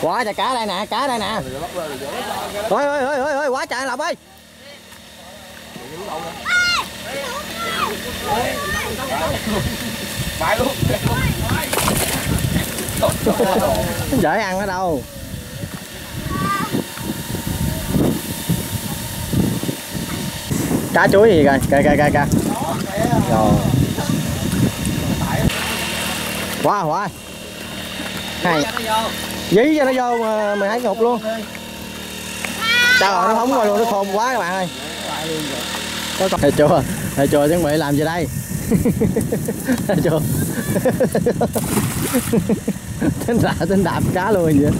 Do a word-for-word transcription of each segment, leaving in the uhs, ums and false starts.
Quá trời cá đây nè, cá đây nè. Ôi ôi ôi ôi ôi, quá trời Lộc ơi. Dễ ăn ở đâu. Cá chuối gì rồi, kìa kìa kìa kìa. Rồi. Quá wow, quá. Wow. Hay. Dí cho nó vô mà mày thấy ngục luôn. Sao rồi nó phóng rồi luôn, nó khôn quá các bạn ơi. Thầy chùa, thầy chùa chuẩn bị làm gì đây? Thầy chùa. Tính đạp, tính đạp cá luôn vậy.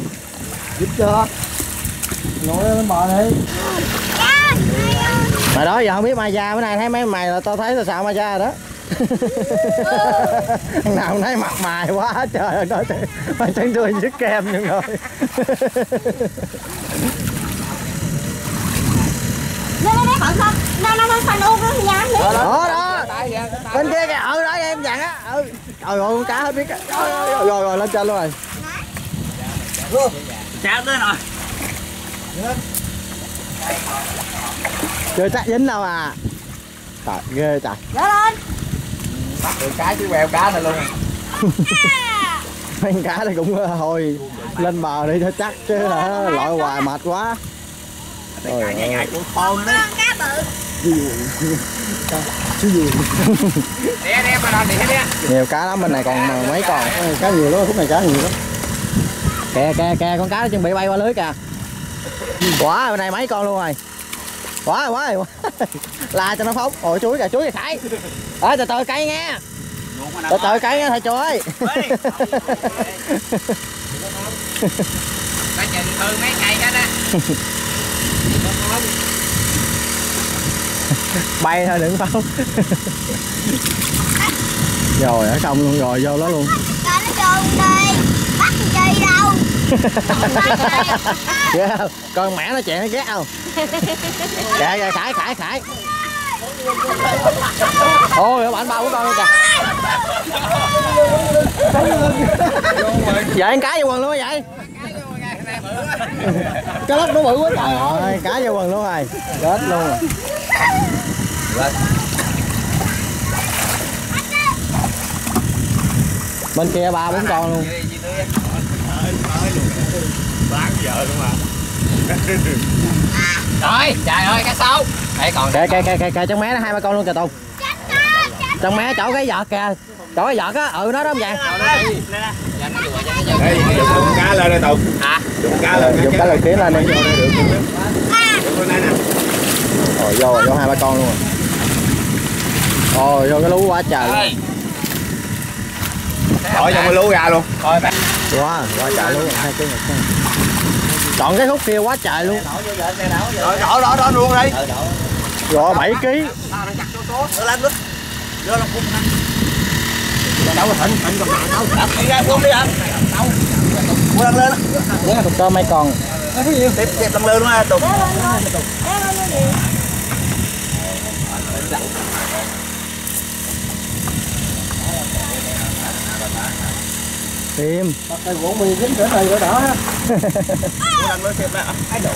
Giúp cho. Ngồi lên bờ đi. Mà đó giờ không biết mai da bữa nay thấy mấy mày là tao thấy tao sợ mai da rồi đó. Thằng nào nấy mặt mày quá trời ơi, nói mày trắng tươi dứt kem nhưng rồi. Đó đó. Bên kia kìa, ừ đó em dặn á. Ừ. Trời ơi con cá hết biết. Rồi rồi lên trên luôn rồi. Cá tới rồi. Chưa chắc dính đâu à. Trời ghê trời. Dỡ lên. Bắt được cái chứ quẹo cá này luôn. Mấy con cá này cũng hồi lên bờ đi cho chắc chứ hả, loại hoài mệt quá. Trời ơi. Ngày cũng khôn đó. Cá bự. Chứ gì. Nè nè mà nè nè. Nhiều cá lắm bên này còn mấy con. Cá nhiều lắm, khúc này cá nhiều lắm. Kìa kìa kìa con cá nó chuẩn bị bay qua lưới kìa. Quá bên này mấy con luôn rồi. Quá quá rồi. Là cho nó phóng. Ôi chuối kìa, chuối kìa Khải. Ê từ từ cây nghe. Từ từ cây nghe thầy chuối. Cái chừng từ mấy ngày đó đó. Bay thôi đừng phóng. Rồi ở trong luôn rồi, vô đó luôn. Trời nó trồn đi. Bắt thì chi đâu. Ghê không? Con mẹ nó chạy nó ghét không? Kệ kìa Khải, Khải, Khải. Ôi bạn bao của con luôn kìa. Vậy ăn cá vô quần luôn vậy? Cá lóc nó bự quá trời ơi. Cá vô quần luôn rồi. Chết luôn rồi. Bên kia ba bốn con luôn. Bán vợ luôn mà. Rồi, trời ơi cá sấu. Đây còn kìa kìa kìa kìa trong mé nó hai ba con luôn kìa Tùng. Trong mé chỗ cái vợt kìa. Chỗ cái vợt á, ừ nó đó không vậy. Đây, dùng cá lên đây Tùng. Hả? Dùng cá lên. Dùng cá lần tiến lên đi. Rồi vô rồi, vô hai ba con luôn rồi. Rồi vô cái lú quá trời. Bỏ trong cái lú ra luôn. Thôi bạn. Quá, quá trời luôn, hai cái ngực. Chọn cái khúc kia quá trời luôn. Rồi đổ đó đó luôn đi. Rồi bảy ký. Cho mấy con. Tiếp lần lên luôn Tùng. Tìm cái gỗ mì dính trở này rồi đó. Anh mới xem là ai đủ.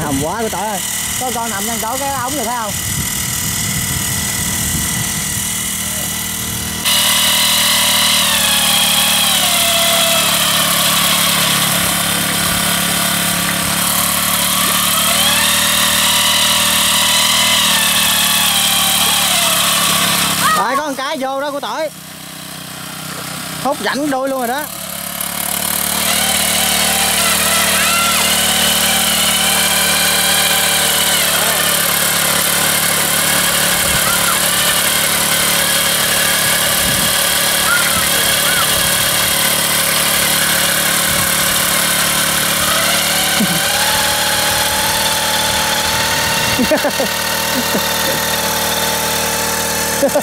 Hầm quá của trời ơi. Có con nằm ngang chỗ cái ống này thấy không? hút rảnh đuôi luôn rồi đó.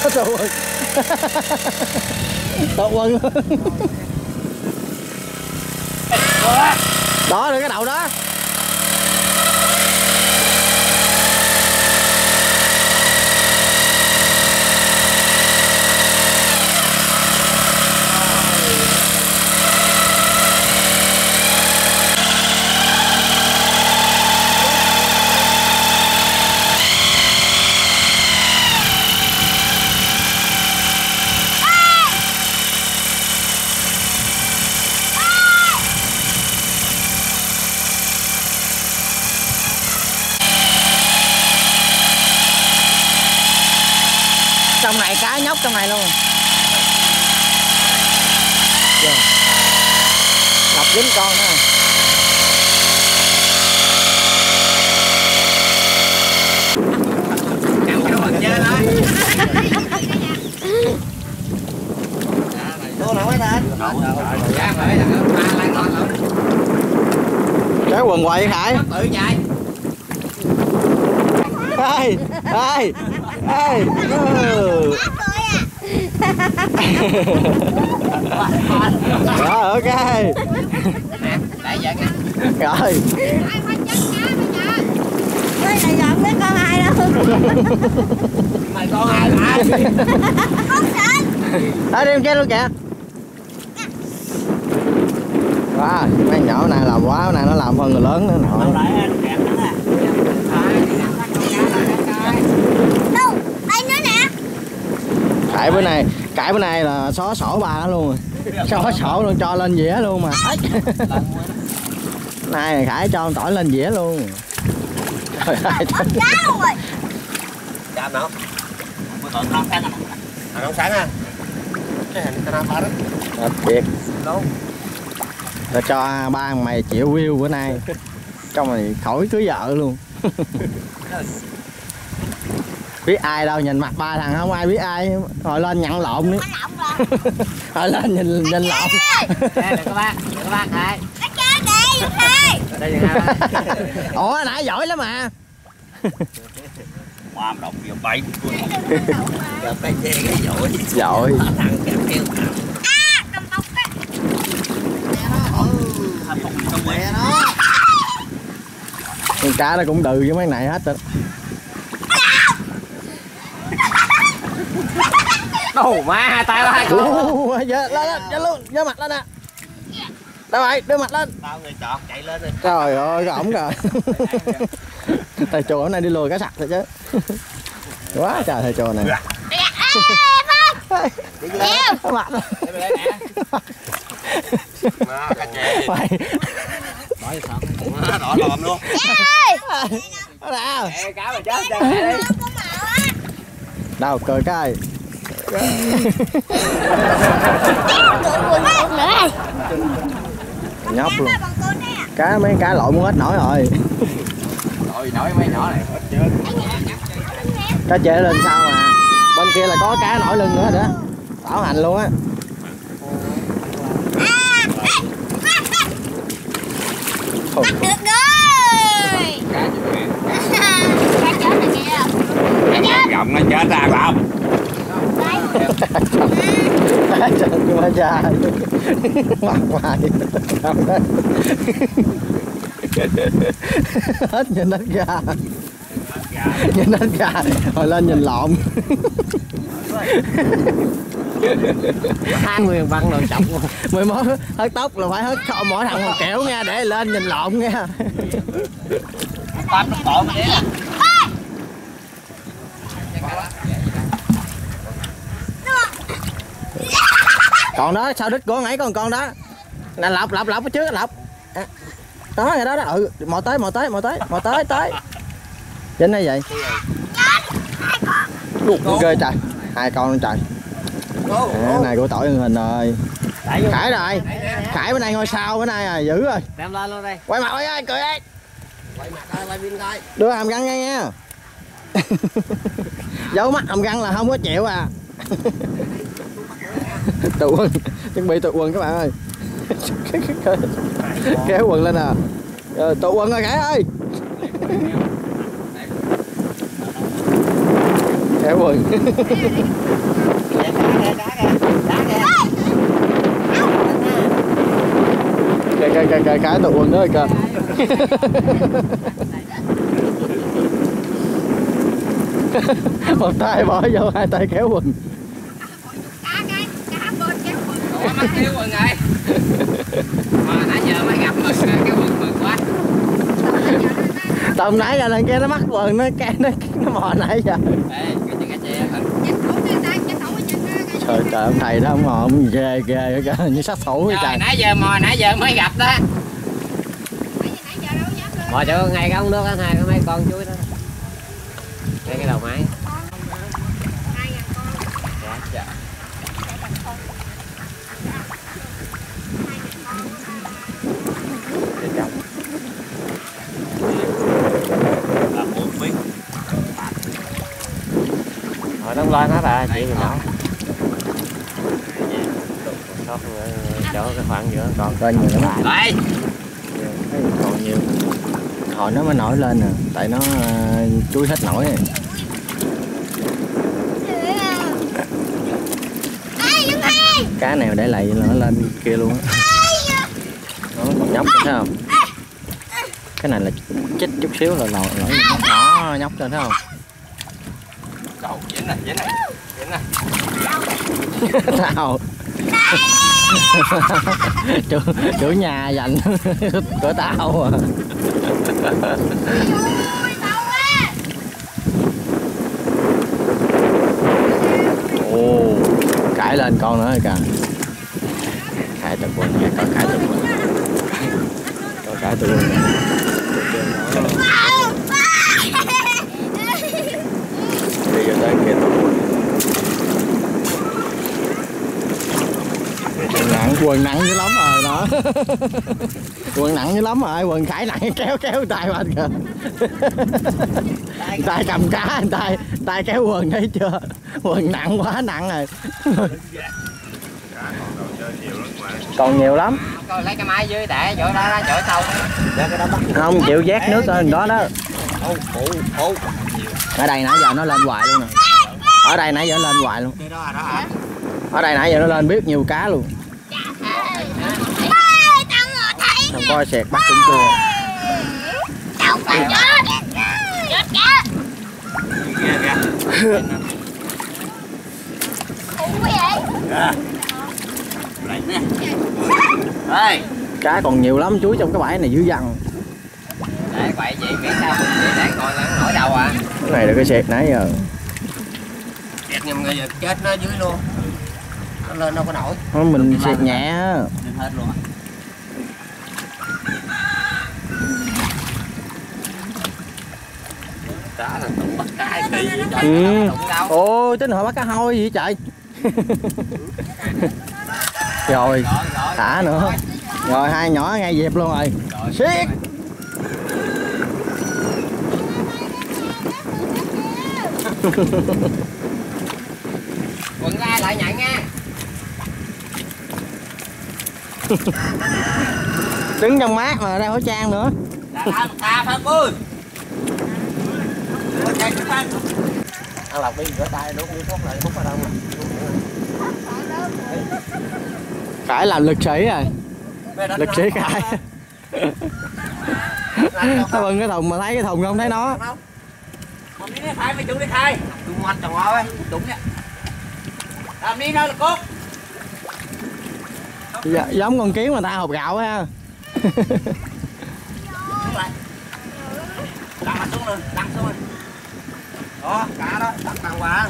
Tàu quân, tàu quân luôn. Đó được cái đầu đó. Trong này cá nhóc trong này luôn. Yeah. Lọc dính con nữa. Cái quần quậy Khải. Tự chạy. Ê, ê. Ê, ừ. Rồi, ok. Nè, lại rồi. Ai con ai đâu. Mày con ai lại. Đó, đem chết luôn kìa. Quá, wow, mấy nhỏ này làm quá, này nó làm hơn người lớn nữa nọ. Cãi bữa nay, cãi bữa nay là xóa sổ bà đó luôn rồi. Xóa sổ luôn, cho lên dĩa luôn mà. Này Khải cho con tỏi lên dĩa luôn. Trời ơi. Mất cá luôn rồi. Chạm nào. Bữa tỏi nó sáng à. Nó không sáng à. Cái hình camera ba đó. Đặc biệt. Đúng. Là cho ba mày chịu view bữa nay. Trong này khỏi cưới vợ luôn. Biết ai đâu, nhìn mặt ba thằng không ai biết ai. Hồi lên nhận lộn đi. Hồi lên nhìn nhìn lộn. Đừng có bác, đừng có bác thôi. Nó chơi đi, đây dừng hai. Ủa nãy giỏi lắm mà. Quàm động vô bay. Cái giỏi. Giỏi. Thằng kẹp kêu. A, cầm bọc á. Mẹ nó. Con cá nó cũng đừ với mấy này hết rồi. Đâu má, hai tay ra hai con. Lên lên, chết luôn, đưa mặt lên nè. Đâu vậy, đưa mặt lên. Tao người chọt chạy lên rồi. Trời ơi, ổng rồi. Thầy chùa hôm nay đi lùi cá sặc rồi chứ. Quá trời thầy chùa này. Mặt. Mày. Đói sợ. Đỏ lòm luôn. Ê, cá mà chết đi. Đâu, cười cái. Nhóc luôn. Cá mấy cá lội muốn hết nổi rồi. Lội nổi mấy nhỏ này hết trơn. Cá trễ lên sao mà. Bên kia là có cá nổi lưng nữa đó. Bảo hành luôn á. Bắt được rồi. Cá chết rồi kìa. Cá rộng nó chết ra phải không? Quá dài. Mặt hoài. Hết nhìn hết gà. Nhìn hết gà. Hồi lên nhìn lộn. Hai nguyên văn rồi trọng rồi. Mười mốt hết tóc là phải hết mỗi thằng một kiểu nha. Để lên nhìn lộn nha. Tóc nó tộn vậy đó. Còn đó, sao đít của nãy còn con đó. Nè lọc lọc lọc chứ, lọc. À, đó rồi đó đó. Ừ, mò tới mò tới mò tới, mò tới tới. Dính hay vậy. Đục ghê trời. Hai con trời. Này của tỏi hình rồi. Khải rồi, Khải bên này ngồi sau, bên này à, dữ rồi. Đem lên luôn đây. Quay mặt ơi, cười đi. Quay mặt đây, quay pin đây. Đưa hàm răng ngay nha. Giấu mắt hàm răng là không có chịu à. Tụi quần, chuẩn bị tụi quần các bạn ơi. Kéo quần lên à. Rồi, tụi quần rồi Khải ơi. Kéo quần. Kìa kìa kìa kìa cái tụi quần nữa kìa. Một tay bỏ vô, hai tay kéo quần. Ủa mắc kéo quần rồi. Mà nãy giờ mới gặp mình kéo quần mừng quá. Tụi nãy giờ lên kia nó mắc quần, nó cái nó, nó mò nãy giờ. Trời trời, ông thầy đó ông họ ghê ghê như sát thủ vậy trời. Nãy giờ mò nãy giờ mới gặp đó. Mò cho ngay cái ống nước đó, hai cái mấy con chuối đó. Ngay cái đầu máy. Rồi nó lên hết à, chị mình nấu. Chỗ cái khoảng giữa còn tên nhiều lắm. Đây. Còn nhiều. Hồi nó mới nổi lên nè, tại nó chuối hết nổi rồi. Cá nào để lại nó lên kia luôn á. Nó còn nhóc thấy không? Cái này là chích chút xíu là nổi nổi nó nhóc lên thấy không? Đâu, dính này, dính này, dính này. Sao? chủ, chủ nhà dành của tao à. Ồ, cãi lên con nữa rồi kìa. Cãi tụi quần nha, con cãi tụi quần. Con cãi tụi quần. Đi vô đây kia tụi quần. Quần nặng dữ lắm rồi đó. Quần nặng dữ lắm rồi, quần Khải nặng kéo kéo tay mà kìa. Tay cầm cá, tay tay kéo quần thấy chưa? Quần nặng quá nặng rồi. Còn nhiều lắm. Coi lấy cái máy dưới để chỗ đó chỗ sau. Không chịu vét nước ở đó đó. Ở đây nãy giờ nó lên hoài luôn nè. Ở đây nãy giờ lên hoài luôn. Ở đây nãy giờ nó lên biết nhiều cá luôn. Không coi sẹt bắt cũng chưa. Cá còn nhiều lắm, chuối trong cái bãi này dữ dằn. Để vậy chị biết sao để coi nổi đầu à. Cái này là cái sẹt nãy giờ. Sẹt nhưng mà giờ chết nó dưới luôn. Nó lên đâu có nổi. Không, mình sẹt nhẹ hết luôn. Cá là tụng bắt cá kỳ vậy trời, ừ. Tụng đâu. Ôi, tính hồi bắt cá hôi vậy trời. Rồi, thả nữa. Rồi, hai nhỏ ngay dẹp luôn rồi. Siết. Quần ra lại nhận nha. Đứng trong mát mà đeo khẩu trang nữa. Ăn lọc đi, rửa tay, đốt miếng thuốc lại, thuốc vào đâu mà. Khải làm lực sĩ rồi. Lực sĩ Khải. Nó bưng cái thùng mà thấy cái thùng không thấy nó. Một miếng đi Khải, mày chuẩn đi Khải. Đúng mặt trời ơi, đúng nha. Làm miếng đó là cốt. Giống con kiến mà ta hộp gạo ha. Đăng mặt xuống lên, đăng xuống lên. Đó, cá đó, đặt tàu vào.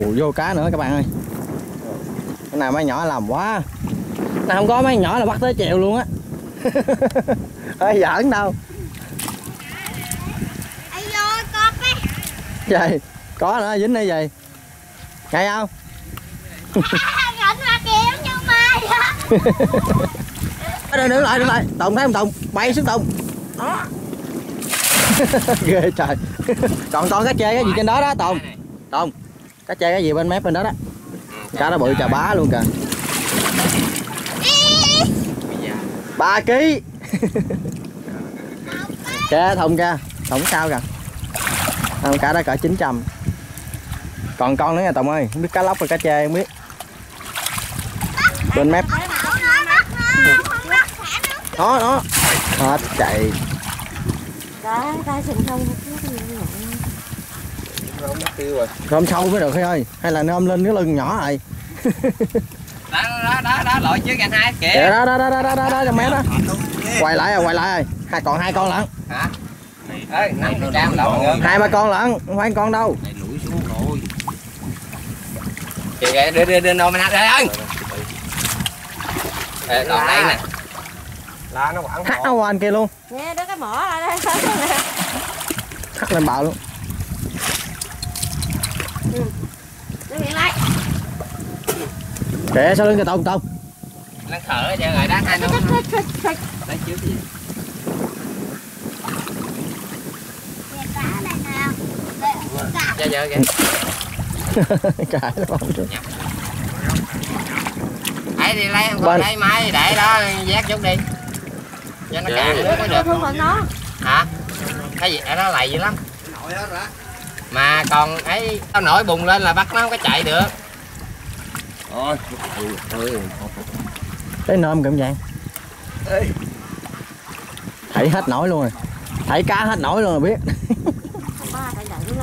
Ủa, vô cá nữa các bạn ơi. Cái này mấy nhỏ làm quá. Này không có mấy nhỏ là bắt tới chiều luôn á. Hơi giỡn đâu. Trời, có nữa dính đây gì. Ngay không? Đứng lại, đứng lại. Tùng thấy không Tùng? Bay xuống Tùng. Đó. Ghê trời. Còn con cá chê cái gì trên đó đó Tùng? Tùng. Cá chê cái gì bên mép bên đó đó. Cá nó bự trà bá luôn kìa. ba ký. Kìa Tùng kìa. Tùng sao kìa. Con cá đó cỡ chín trăm. Còn con nữa nha Tùng ơi, không biết cá lóc hay cá chê không biết. Bên mép. Đó đó. Hết chạy. Đó, cá sừng không rồi. Rôm sâu mới được thôi ơi, hay là nôm lên cái lưng nhỏ rồi. Đó đó đó đó lội chứ gần hai kìa. Kìa đó đó đó đó đó trong mép đó. Quay lại rồi, quay lại rồi. Hai còn hai con lận. Hả? Ê, năm trang lận. Hai ba con lận, không phải con đâu. Lủi xuống rồi. Kìa đưa đưa đưa nôm mình đây ơi. Ê, còn đây nè. Lá nó quẳng. Hắt nó qua anh kia luôn. Nè, đưa cái mỏ ra đây. Hắt lên bạo luôn. Ừ. Lại. Kệ sao lưng kìa Tùng Tùng. Lăn thở ra rồi đá hai nó. Đá trước gì. Dạ dạ kìa. Cái nó không được. Hãy đi lấy con lấy máy để đó vác chút đi. Cho nó cạn nước mới được. Hả? Cái gì nó lầy dữ lắm. Nổi hết rồi. Mà còn ấy tao nổi bùng lên là bắt nó không có chạy được. Ôi, cái nôm cảm giác. Thấy hết nổi luôn rồi. Thấy cá hết nổi luôn rồi biết.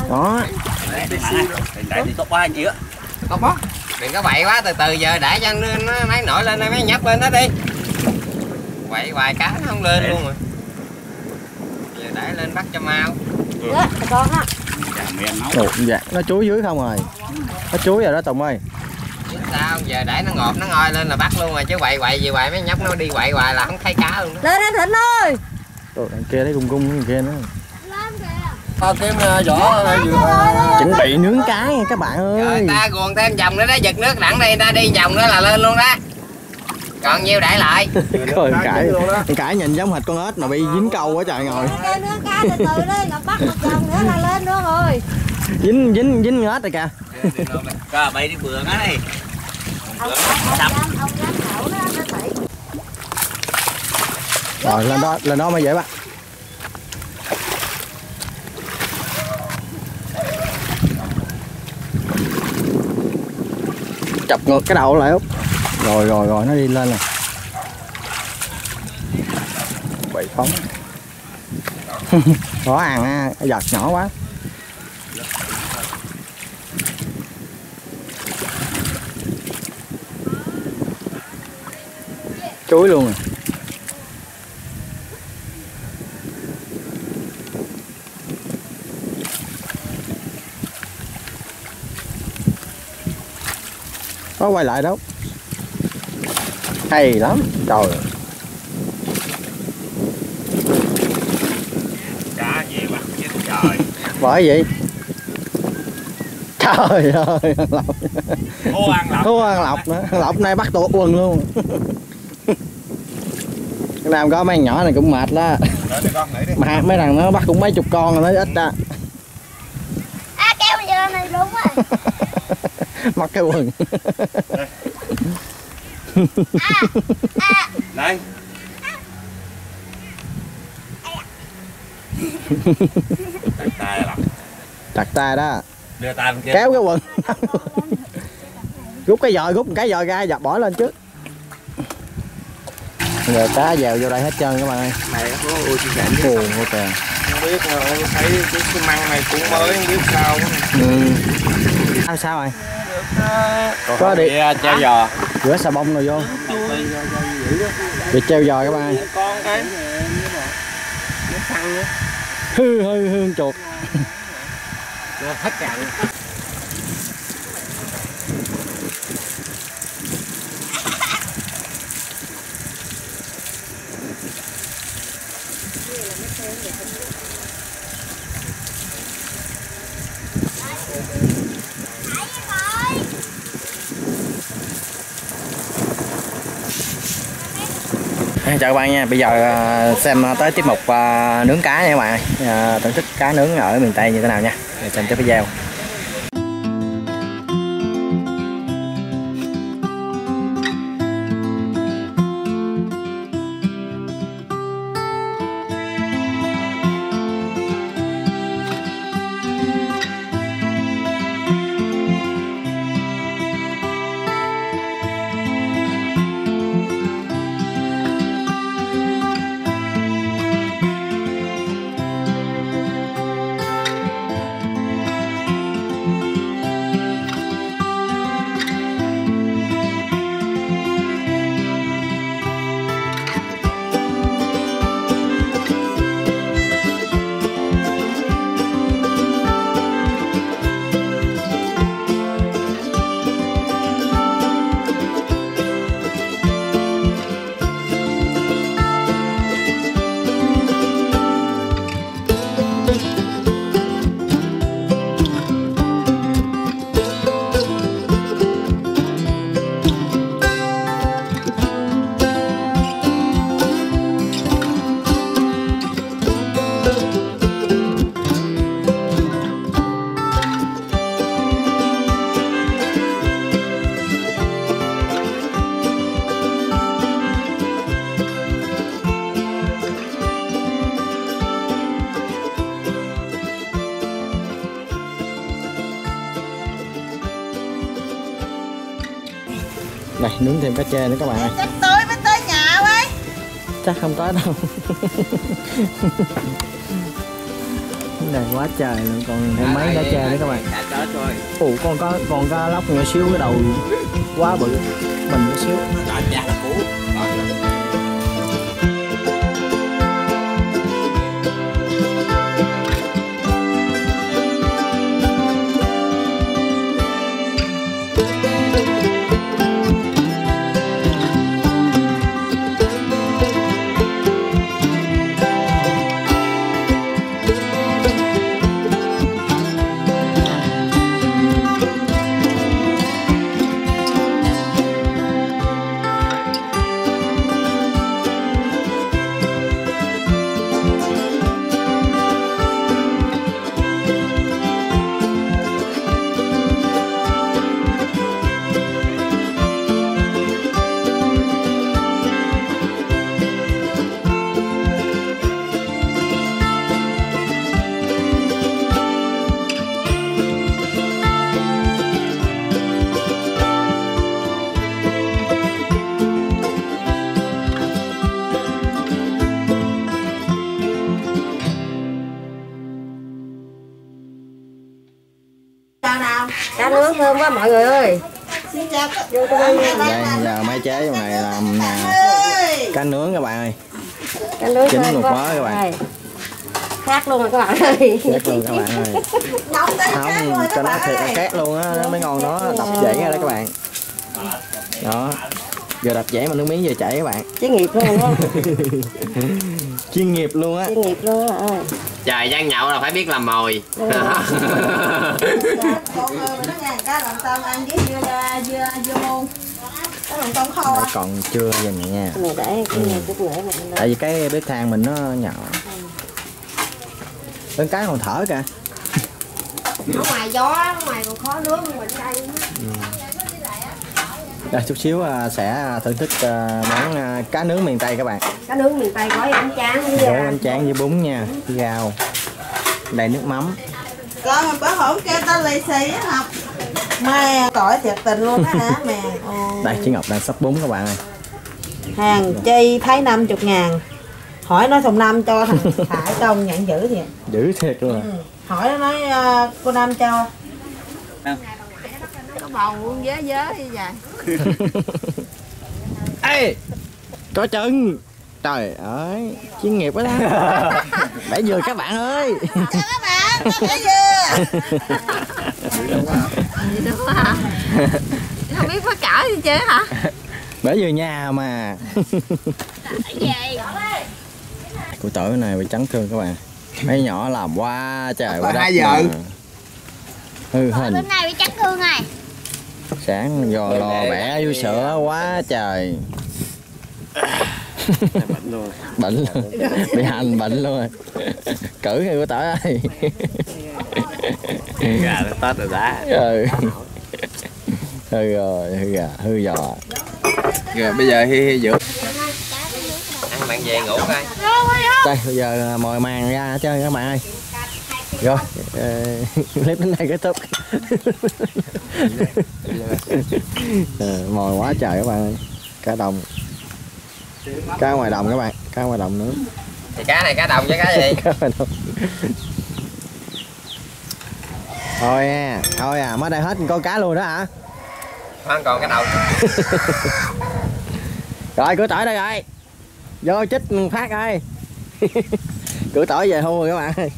Đó. Đừng có bậy quá, từ từ giờ để cho nó máy nổi lên đây máy nhấp lên đó đi. Quậy hoài cá nó không lên luôn rồi. Giờ để lên bắt cho mau. Đó, con đó. Ủa, dạ. Nó chuối dưới không rồi. Nó chuối rồi đó Tùng ơi. Sao giờ để nó ngọt nó ngoi lên là bắt luôn rồi chứ quậy quậy gì hoài mấy nhóc nó đi quậy hoài là không thấy cá luôn đó. Lên anh Thịnh ơi. Ủa, đằng kia đấy gung gung đằng kia nữa. Lên kìa. Tao kiếm vỏ chuẩn bị nướng cá nha các bạn ơi. Rồi ta guồng thêm vòng nữa đó, giật nước đẳng đây ta đi vòng nữa là lên luôn đó. Còn nhiêu để lại. Coi cãi luôn đó. Cãi nhìn giống hệt con ếch mà bị dính câu quá trời ngồi. Cái nước cá từ từ đi, gặp bắt một vòng nữa là lên luôn rồi. Dính dính dính ếch rồi kìa. Cá bay đi bừa á đi. Rồi lên đó, lên đó mới dễ bắt. Chọc ngược cái đầu lại Út. Rồi rồi rồi nó đi lên rồi. Bị phóng. Khó ăn ha, cái giọt nhỏ quá. Chuối luôn rồi. Có quay lại đâu. Hay lắm, trời. Cá gì bắt chết trời. Bởi vậy. Trời ơi, ăn lọc. Ô ăn lọc. Ô ăn lọc nữa, ăn lọc nay bắt tụt quần luôn. Cái nào có mấy nhỏ này cũng mệt đó. Mà mấy thằng nó bắt cũng mấy chục con rồi nó ít đó. À kéo mình vô này đúng rồi. Mặc cái quần. À, à. Đây. Đặt tay lắm. Đặt tay đó. Đưa tay bên kia. Kéo cái quần. Rút cái giò, rút một cái giò ra và bỏ lên trước. Giờ cá vào vô đây hết trơn các bạn ơi. Này có ui buồn quá trời. Không biết mà thấy cái, cái măng này cũng mới không biết sao. Ừ. Sao sao rồi? Được, có đi treo giò. Rửa xà bông rồi vô. Bị treo giò các bạn ơi. Con cái. Hư hư hương chuột. Hết cạn. Hãy subscribe Chào các bạn nha, bây giờ xem tới tiết mục nướng cá nha các bạn ơi. Thưởng thức cá nướng ở miền Tây như thế nào nha, để xem tiếp video. Đây, nướng thêm cá chê nữa các bạn ơi. Chắc tới mới tới nhà ấy. Chắc không tới đâu. Này quá trời luôn, còn thêm mấy cá chê nữa các bạn. Ủa, còn có còn cá lóc nhỏ xíu, cái đầu quá bự. Mình nhỏ xíu. Cá nướng thơm quá mọi người ơi. Xin chào các bạn. Đây giờ máy chế trong này làm cá nướng các bạn ơi. Cá nướng chín luôn quá các bạn. Khát luôn rồi các bạn ơi. Khát luôn các bạn ơi. Không, cho nó thiệt là khát luôn á, mới ngon đó, đập dãy ra đó các bạn. Đó. Giờ đập dãy mà nước miếng vừa chảy các bạn. Chuyên nghiệp luôn á. Chuyên nghiệp luôn á. Chuyên nghiệp luôn á. Trời, gian nhậu là phải biết làm mồi. Ừ. Còn chưa giờ này nha. Ừ. Tại vì cái bếp than mình nó nhỏ. Bên cái còn thở kìa. Ở ngoài gió, ngoài còn khó nướng mình đây. Đây, chút xíu sẽ thưởng thức món cá nướng miền Tây các bạn. Cá nướng miền Tây gói bánh tráng với gói bánh tráng với bún nha, với rau, đầy nước mắm. Con mà bữa hổm kêu ta lì xì á Ngọc. Mè tỏi thiệt tình luôn á hả mè. Đây, chị Ngọc đang sắp bún các bạn ơi. Hàng chi thấy năm mươi ngàn. Hỏi nó thùng năm cho thằng Khải công nhận dữ thiệt. Dữ thiệt luôn à. Ừ. Hỏi nó nói uh, cô Nam cho. À. Có bầu luôn dế dế đi vậy. Ê! Có chân! Trời ơi! Chuyên nghiệp quá đó! Bẻ dừa các bạn ơi! Chào các bạn! Bẻ dừa! Không biết phá cỡ gì chứ hả? Bẻ dừa nhà mà! Cụ tử này bị chấn thương các bạn. Mấy nhỏ làm quá trời quá đất. Hai giờ! Ừ, hình. Bên này bị chấn thương rồi. Sáng giò lò bẻ vô sữa quá trời. Bệnh luôn. Bệnh luôn. Bị hành bệnh luôn. Cử hay của tỏi ai. Gà nó tết rồi đã. Ừ. Hư rồi, hư gà, hư giò. Rồi bây giờ hi hi dưỡng. Ăn bạn về ngủ coi. Đây bây giờ mồi màng ra chơi các bạn ơi. Rồi, clip đến đây kết thúc. Mồi quá trời các bạn ơi. Cá đồng. Cá ngoài đồng các bạn, cá ngoài đồng nữa. Thì cá này cá đồng với cá gì? Cá ngoài đồng. Thôi à, thôi à, mới đây hết con cá luôn đó hả? Không còn cái đầu. Rồi cửa tỏi đây rồi. Vô chích phát ơi. Cửa tỏi về hưu rồi các bạn ơi.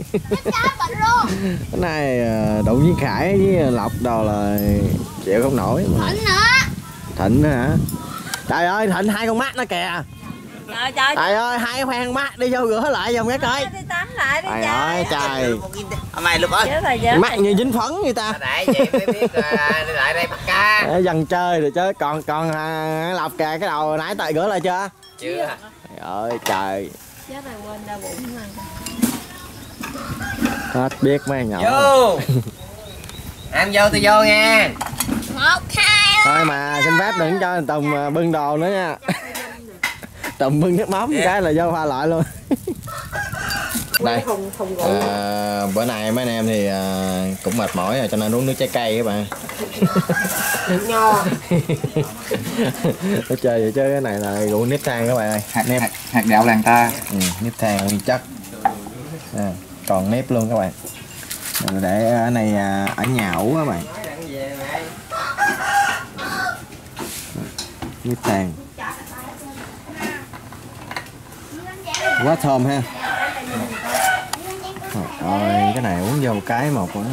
Cái này đậu viên Khải với Lộc đồ là chịu không nổi. Thịnh nữa. Thịnh nữa hả? Trời ơi Thịnh hai con mắt nó kìa. Trời, trời, trời ơi hai hoang mắt đi vô rửa lại dùm cái coi. Đi tắm lại đi trời ơi trời. Mày lúc ơi. Mắt như dính phấn người ta. Để vậy mới biết đi lại đây bắt cá. Dần chơi rồi chứ còn còn Lộc kìa cái đầu nãy tại rửa lại chưa? Chưa. Trời ơi trời. Chết rồi quên đau bụng hết biết mấy nhỏ. Vô. Ăn vô tôi vô nha. Một hai. Thôi mà xin phép đừng cho Tùng bưng đồ nữa nha. Tùng bưng nước mắm yeah. Cái là vô pha lại luôn. Đây à, bữa nay mấy anh em thì à, cũng mệt mỏi rồi cho nên uống nước trái cây các bạn. Nho. Nó chơi vậy chứ cái này là rượu nếp than các bạn ơi. Hạt nếp, hạt, hạt gạo làng ta. Ừ, nếp than nguyên chất. À, còn nếp luôn các bạn. Để ở này à, ở nhà ủ các bạn. Nếp than. Quá thơm ha. Ôi, cái này uống vô một cái một cũng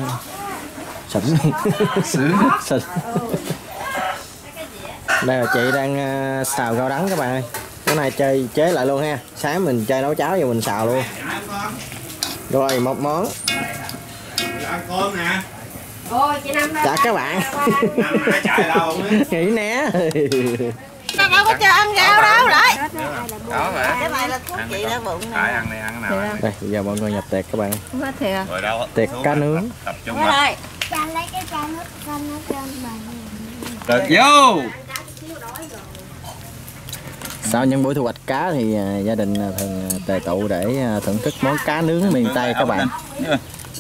sỉnh sướng. Đây là chị đang xào rau đắng các bạn ơi. Cái này chơi chế lại luôn ha. Sáng mình chơi nấu cháo giờ mình xào luôn. Rồi một món. Chào các bạn. Nghỉ nè. Tao đâu có cho ăn rau đâu lại. Đó mà. Cái này là thuốc chị đau bụng này. Ăn đi ăn nào. Đây, bây giờ mọi người nhập tiệc các bạn. Hết thiệt. Rồi đâu? Tiệc cá nướng. Tập trung vào. Rồi. Cha lấy cái chai nước canh nó cho mình. Vô. Sau những buổi thu hoạch cá thì gia đình thường tề tụ để thưởng thức món cá nướng miền Tây các bạn.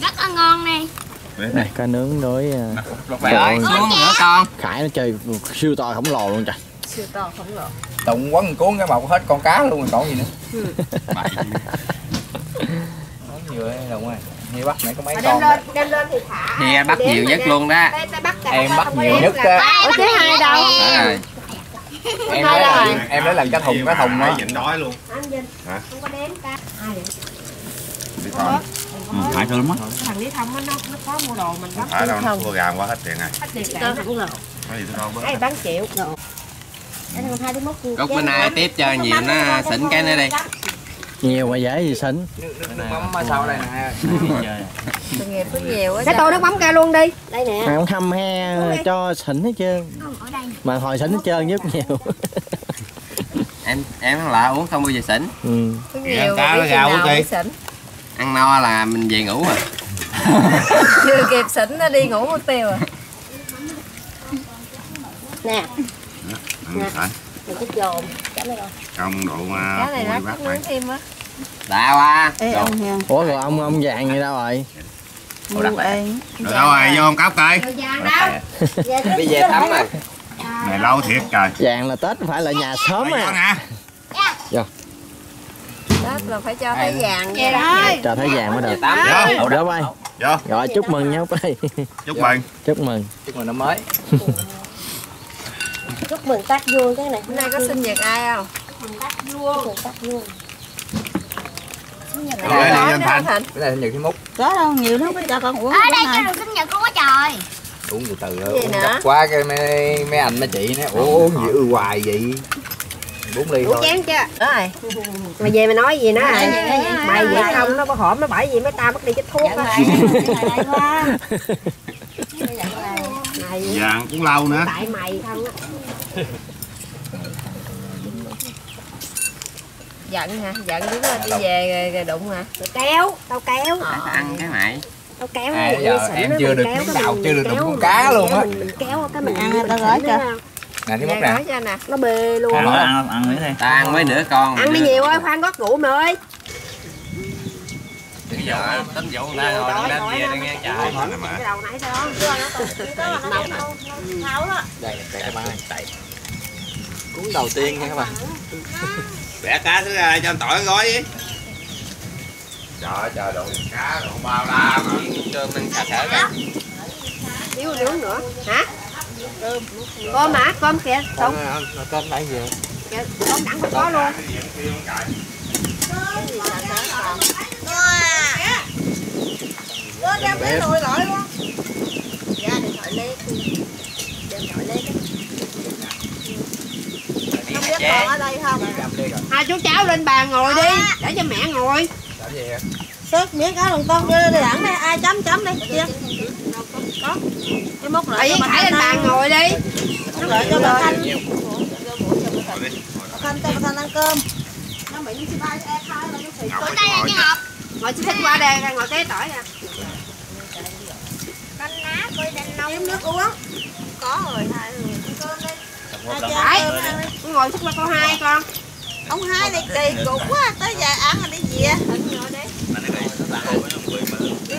Rất là ngon này. Này cá nướng đối. Mày ơi, xuống nữa con. Khải nó chơi siêu to khổng lồ luôn trời. Siêu to khổng lồ. Tụng quấn cuốn cái bọc hết con cá luôn rồi còn gì nữa. Mày. Nói nhiều đồng ơi. Nghe bắt nãy có mấy con. Lên, đem lên thì thả. Nghe bắt nhiều nhất luôn đó. Em bắt nhiều nhất á. Ủa chứ hai đâu. Em lấy là em lấy làm cái thùng cái thùng nó vịn đói luôn. Hả? Không có đếm ta. Ai vậy? Ừ, phải thôi lắm á. Thằng Lý Thông nó nó có mua đồ mình bắt. Phải đâu, mua gà quá hết tiền này. Hết tiền cả cũng lộn. Cái gì tao đâu. Cái bán triệu. Cốt bữa nay tiếp chơi nhiều nó xỉn cái nữa đi. Nhiều mà dễ gì xỉn. Nước mắm ở sau đây nè. Sự nghiệp có nhiều á. Cái tô nước mắm ra luôn đi. Đây nè. Không hâm he cho xỉn hết trơn. Mà hồi xỉn hết trơn nhất nhiều. Em em lạ uống không bao giờ xỉn. Ừ. Nhiều cá nó gạo kì. Ăn no là mình về ngủ rồi. Chưa kịp xỉn nó đi ngủ mất tiêu rồi. Nè. Không độ mà bác này. Đào à. Ủa rồi ông ông vàng vậy đâu rồi? Đâu rồi vô ông cắp coi. Bây giờ thấm rồi. Này lâu thiệt trời. Vàng là Tết phải là nhà sớm à. Vô. Tết là phải cho thấy vàng vậy thôi. Cho thấy vàng mới được. Vô. Đó bay. Vô. Rồi chúc mừng nhóc ơi. Chúc mừng. Chúc mừng. Chúc mừng năm mới. Chúc mừng tát vuông cái này. Hôm nay có sinh nhật ai không? Tát vuông. Tát vuông. Sinh nhật ai? Đây là Thành. Cái này sinh nhật Múc. Có đâu nhiều lắm mới cho con uống. Ở đây cho được sinh nhật con quá trời. Uống từ từ thôi. Uống quá cái mấy mấy anh mấy chị nói uống gì ư hoài vậy. bốn ly thôi. Uống chén chưa? Đó rồi. Mày về mày nói gì nữa hả? Mày vậy không nó có hổm nó bãi gì mấy ta mất đi chích thuốc á. Vàng cũng lâu nữa. Tại mày không á. Giận hả? Giận đúng là đi về rồi, rồi đụng hả? Rồi kéo, tao kéo. Tao ăn cái này. Tao kéo. À, giờ em chưa được miếng đậu, chưa được đụng con cá luôn á. Kéo cái mình ăn tao gửi cho. Nè cái móc nè. Nó bê luôn. Ăn ăn ăn nữa đi. Tao ăn mấy nửa con. Ăn đi nhiều ơi, khoan gót rượu mày ơi. Tính vụ, tính vụ người ta rồi, lên về đi nghe trời. Cái đầu nãy sao không? Nó đó. Đây, đây cái ba này. Cuốn đầu tiên nha các bạn. Bẻ cá thứ ra cho anh tỏi gói với. Trời trời đồ cá đồ bao la mà cho mình xả thở ra. Thiếu nướng nữa. Hả? Cơm. Cơm hả? Cơm kìa. Không. Cơm nãy giờ. Cơm đẳng phải có luôn. Đem cái nồi lại luôn. Dạ điện thoại lên. Điện thoại lên. Không biết còn ở đây không? Hai chú cháu lên bàn ngồi đi, để cho mẹ ngồi. Xớt miếng cá lồng tôm đưa đi đẳng đây, ai chấm chấm đi kia. Có. Cái mốc lại cho bà lên bàn ngồi đi. Nó lại cho bà Thanh. Thanh cho bà Thanh ăn cơm. Nó bị như bay e khai là nó xịt. Tối nay ăn cái hộp. Ngồi xin thích qua đây ra ngồi té tỏi nè. Canh lá coi đành nâu. Kiếm nước uống. Có rồi. Cơm đi. Đấy, ngồi xích qua con hai con. Ông hai này kỳ cục quá, tới giờ ăn rồi đi về.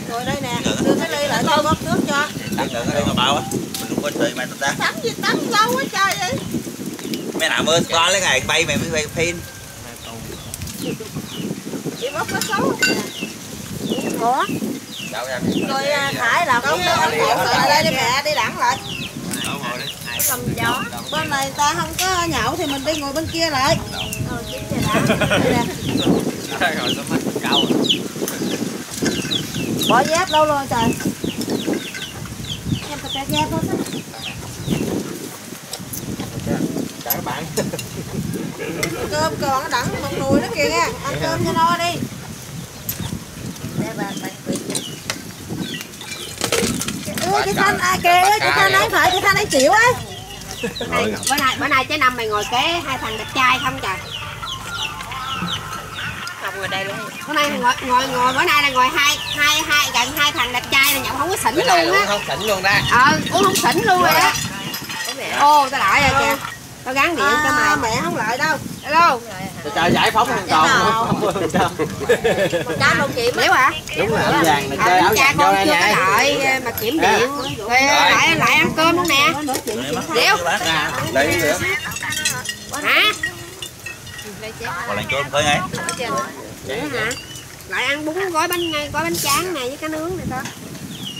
Ngồi đây nè, đưa cái ly lại tôi bóp nước cho. Tắm cái ly bao á, mình không có mày ta. Tắm gì tắm lâu quá trời vậy. Mấy nào mưa to lấy ngày bay mày mới bay pin. Chị bóp có xấu. Ủa? Tôi thải là cũng ăn ngủ lại đây đi mẹ, đi đẳng lại. Cầm gió. Bên này người ta không có nhậu thì mình đi ngồi bên kia lại. Ờ, kiếm trà đá. Bỏ dép đâu luôn trời. Em phải chạy dép thôi. Chào các bạn. Cơm còn nó đẳng một nồi đó kìa. Ăn cơm cho nó đi. Để bà bà bị. Ôi cái Thanh à, kìa, cái Thanh ấy phải, cái Thanh ấy chịu á. Này, bữa nay bữa nay trái Năm mày ngồi kế hai thằng đẹp trai không trời. Không ngồi đây luôn. Bữa nay ngồi ngồi ngồi bữa nay là ngồi hai hai hai gần hai thằng đẹp trai là nhậu không có xỉn luôn á. Uống không xỉn luôn ra. Ờ, uống không xỉn luôn rồi đó. Ô, tao lại rồi kìa. Tao gắn điện cho mày. Mẹ không lại đâu. Hello. Trời giải phóng hoàn toàn không cá luôn chị Miếu hả? Đúng rồi, áo vàng mình chơi áo vàng vô đây nè. Lại mà kiểm điện. Lại lại ăn cơm nữa nè. Điếu. Lấy nữa. Hả? Còn lại cơm thôi ngay. Lại ăn bún gói bánh gói bánh tráng này với cá nướng này thôi.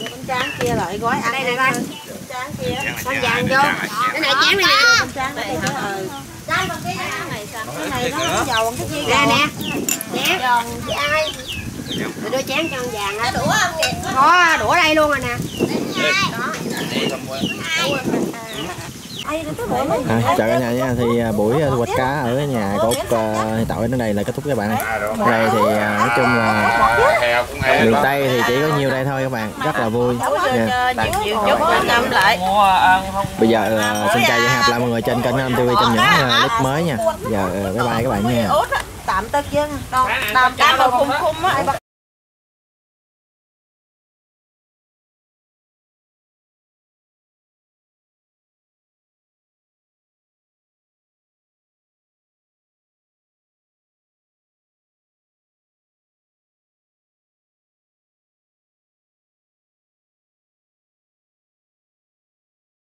Bánh tráng kia lại gói ăn đây nè con. Bánh tráng kia. Con vàng vô. Cái này tráng này nè. Bánh tráng này hả? Đây còn cái này sao? Cái này nó giòn cái kia ra nè. Chén giòn chị ai? Để đưa chén cho con vàng á. Đũa không nghẹt. Có đũa đây luôn rồi nè. À, chào cả nhà nha, thì buổi thu hoạch cá ở nhà của uh, Tỏi đến đây là kết thúc các bạn này. Đây thì uh, nói chung là miền Tây thì chỉ có nhiêu đây thôi các bạn, rất là vui. Yeah. Bây giờ uh, xin chào và hẹn gặp lại mọi người trên kênh NGÃ NăM ti vi trong những uh, clip mới nha. Giờ uh, bye bye các bạn nha.